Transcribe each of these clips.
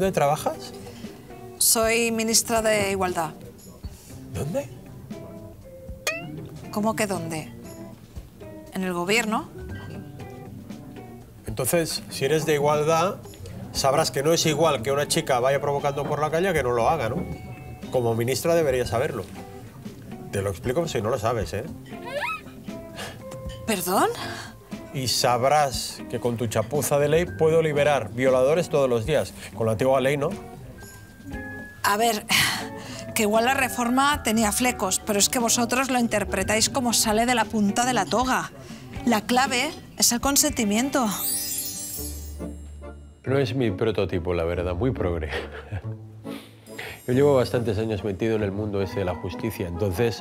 ¿Dónde trabajas? Soy ministra de Igualdad. ¿Dónde? ¿Cómo que dónde? En el gobierno. Entonces, si eres de igualdad, sabrás que no es igual que una chica vaya provocando por la calle a que no lo haga, ¿no? Como ministra deberías saberlo. Te lo explico si no lo sabes, ¿eh? ¿Perdón? Y sabrás que con tu chapuza de ley puedo liberar violadores todos los días. Con la antigua ley, ¿no? A ver, que igual la reforma tenía flecos, pero es que vosotros lo interpretáis como sale de la punta de la toga. La clave es el consentimiento. No es mi prototipo, la verdad, muy progre. Yo llevo bastantes años metido en el mundo ese de la justicia, entonces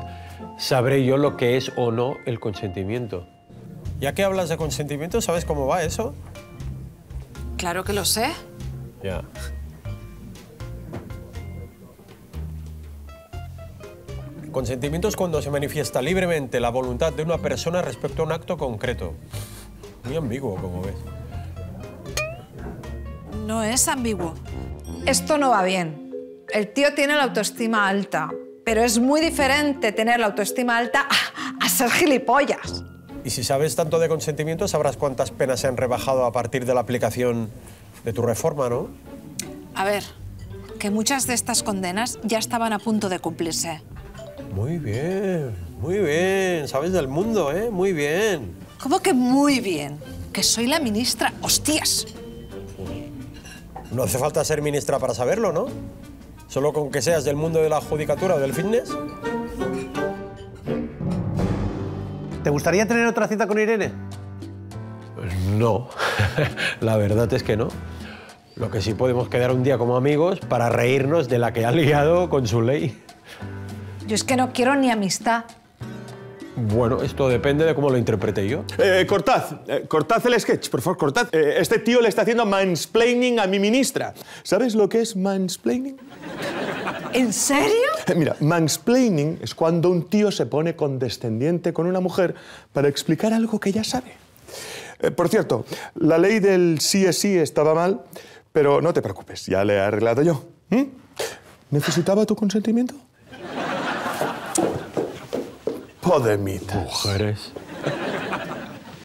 sabré yo lo que es o no el consentimiento. Ya que hablas de consentimiento, ¿sabes cómo va eso? Claro que lo sé. Ya. Consentimiento es cuando se manifiesta libremente la voluntad de una persona respecto a un acto concreto. Muy ambiguo, como ves. No es ambiguo. Esto no va bien. El tío tiene la autoestima alta, pero es muy diferente tener la autoestima alta a ser gilipollas. Y si sabes tanto de consentimiento, sabrás cuántas penas se han rebajado a partir de la aplicación de tu reforma, ¿no? A ver, que muchas de estas condenas ya estaban a punto de cumplirse. Muy bien, sabes del mundo, ¿eh? Muy bien. ¿Cómo que muy bien? Que soy la ministra, hostias. No hace falta ser ministra para saberlo, ¿no? Solo con que seas del mundo de la judicatura o del fitness. ¿Te gustaría tener otra cita con Irene? Pues no, la verdad es que no. Lo que sí podemos quedar un día como amigos para reírnos de la que ha liado con su ley. Yo es que no quiero ni amistad. Bueno, esto depende de cómo lo interprete yo. Cortad el sketch, por favor, cortad. Este tío le está haciendo mansplaining a mi ministra. ¿Sabes lo que es mansplaining? ¿En serio? Mira, mansplaining es cuando un tío se pone condescendiente con una mujer para explicar algo que ya sabe. Por cierto, la ley del sí es sí estaba mal, pero no te preocupes, ya le he arreglado yo. ¿Necesitaba tu consentimiento? Podemitas. Mujeres.